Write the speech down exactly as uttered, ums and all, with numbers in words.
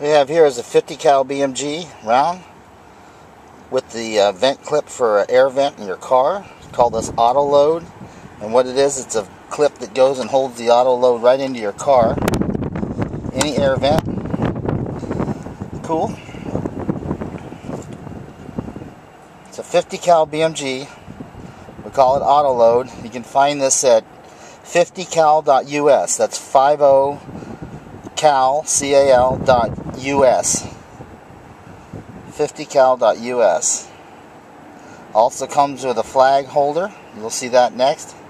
we have here is a fifty cal B M G round with the uh, vent clip for uh, air vent in your car. Call this auto load, and what it is, it's a clip that goes and holds the auto load right into your car. Any air vent. Cool. It's a fifty cal B M G. We call it auto load. You can find this at fifty cal dot U S. That's fifty cal dot U S. fifty cal dot U S. Also comes with a flag holder. You'll see that next.